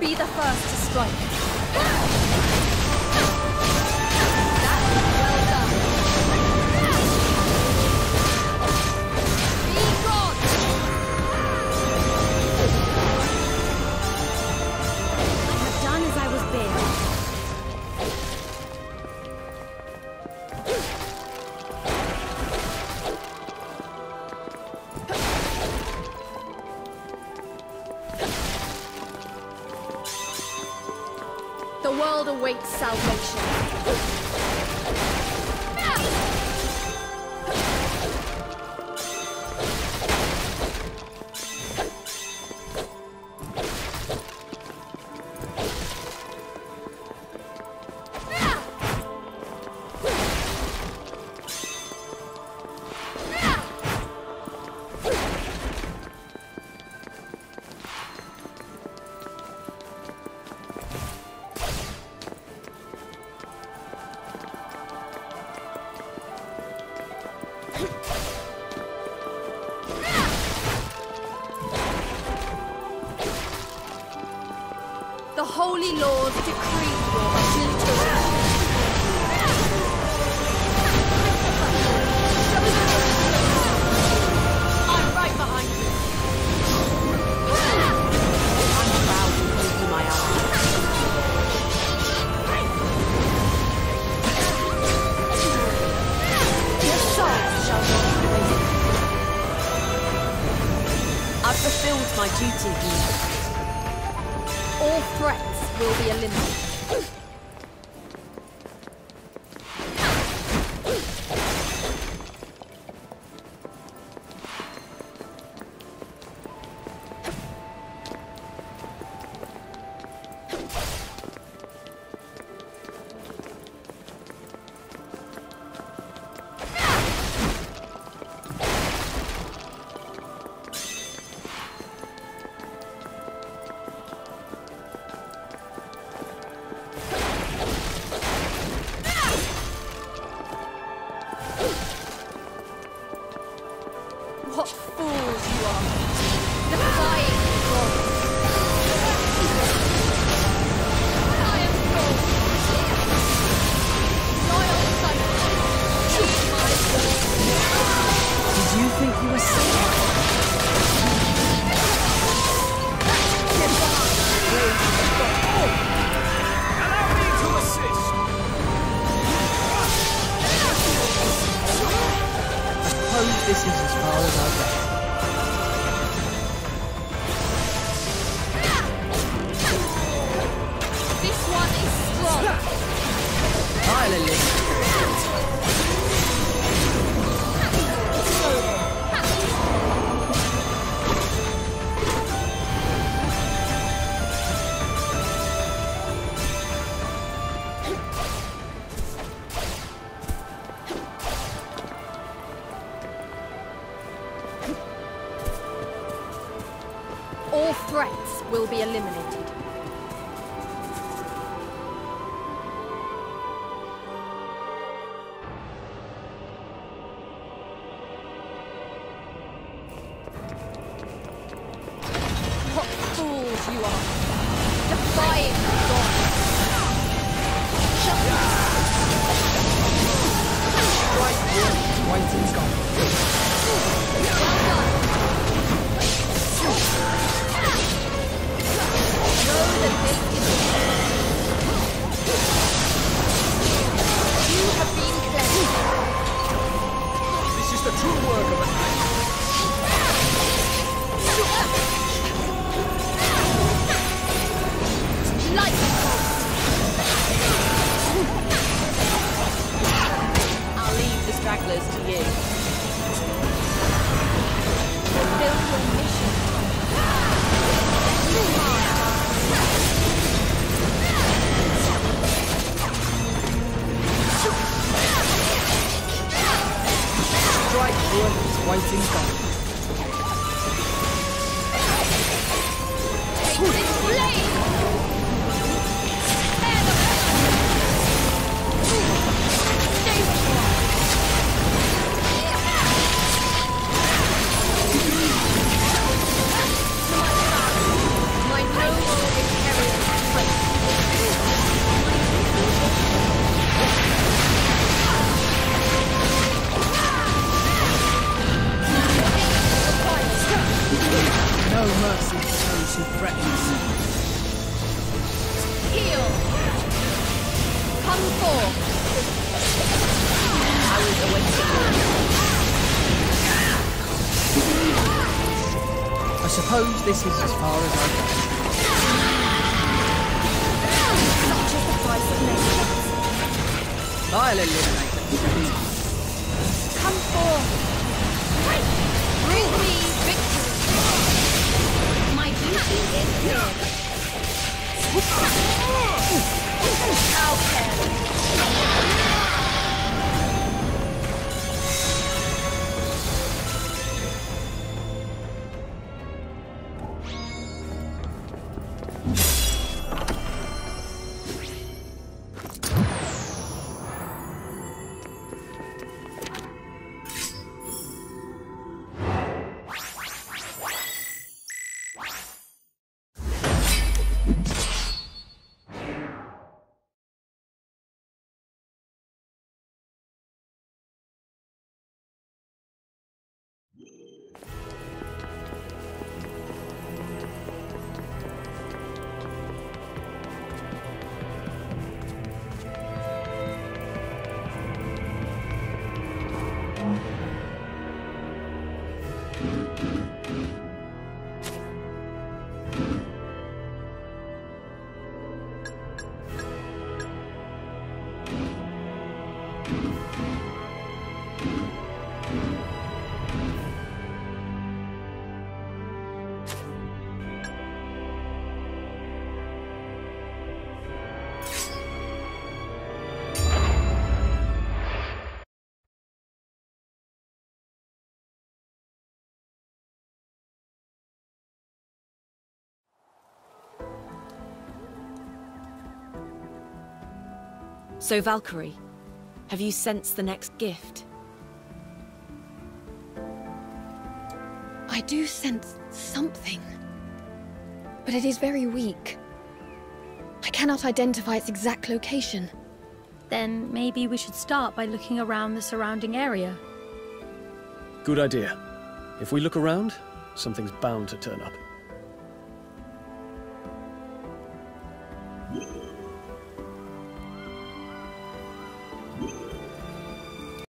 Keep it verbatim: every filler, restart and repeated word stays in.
Be the first to strike. That's well done. Be gone. I have done as I was bid. The world awaits salvation. The holy Lord's decree will be fulfilled. I'm right behind you. I'm proud to give you my arm. Your soul shall not be wasted. I've fulfilled my duty here. All threats will be eliminated. What fools you are! Defying the gods! I am gold! Loyal son! Keep my soul! Did you think you were safe? Allow me to assist! I suppose this is as far as I'll get. All threats will be eliminated. What fools you are! Defying God! Right here, white is gone. Well done! Know that this is the end. You have been cleansed. This is the true work of a man. I'll leave the stragglers to you. Fulfill your mission. who threatens. Heal! Come forth! I was awaiting. I suppose this is as far as I go. Such is the price of nature. I'll eliminate them. Come forth! Bring me victory! My beauty is here! How can So, Valkyrie, have you sensed the next gift? I do sense something, but it is very weak. I cannot identify its exact location. Then maybe we should start by looking around the surrounding area. Good idea. If we look around, something's bound to turn up.